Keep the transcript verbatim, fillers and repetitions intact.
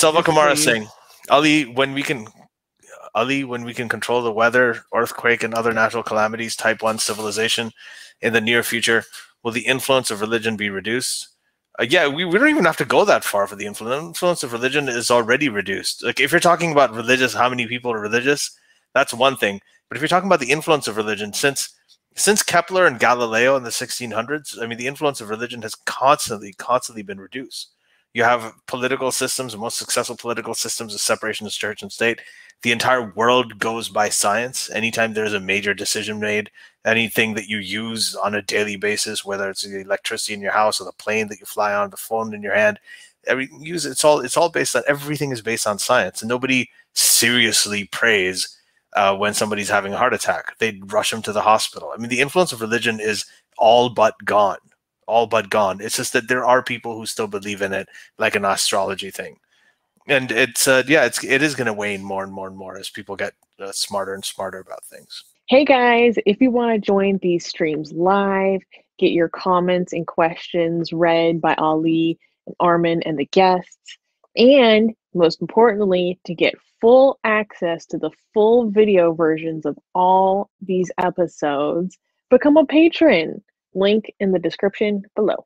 Salva Kamara Singh. Ali, when we can, Ali, when we can control the weather, earthquake, and other natural calamities, type one civilization in the near future, will the influence of religion be reduced? Uh, yeah, we, we don't even have to go that far for the influence. The influence of religion is already reduced. Like, if you're talking about religious, how many people are religious, that's one thing. But if you're talking about the influence of religion, since since Kepler and Galileo in the sixteen hundreds, I mean, the influence of religion has constantly, constantly been reduced. You have political systems, most successful political systems is separation of church and state. The entire world goes by science. Anytime there's a major decision made, anything that you use on a daily basis, whether it's the electricity in your house or the plane that you fly on, the phone in your hand, every use it's all it's all based on everything is based on science. And nobody seriously prays uh, when somebody's having a heart attack. They rush them to the hospital. I mean, the influence of religion is all but gone. all but gone. It's just that there are people who still believe in it, like an astrology thing. And it's, uh, yeah, it's, it is going to wane more and more and more as people get uh, smarter and smarter about things. Hey guys, if you want to join these streams live, get your comments and questions read by Ali and Armin and the guests, and most importantly, to get full access to the full video versions of all these episodes, become a patron. Link in the description below.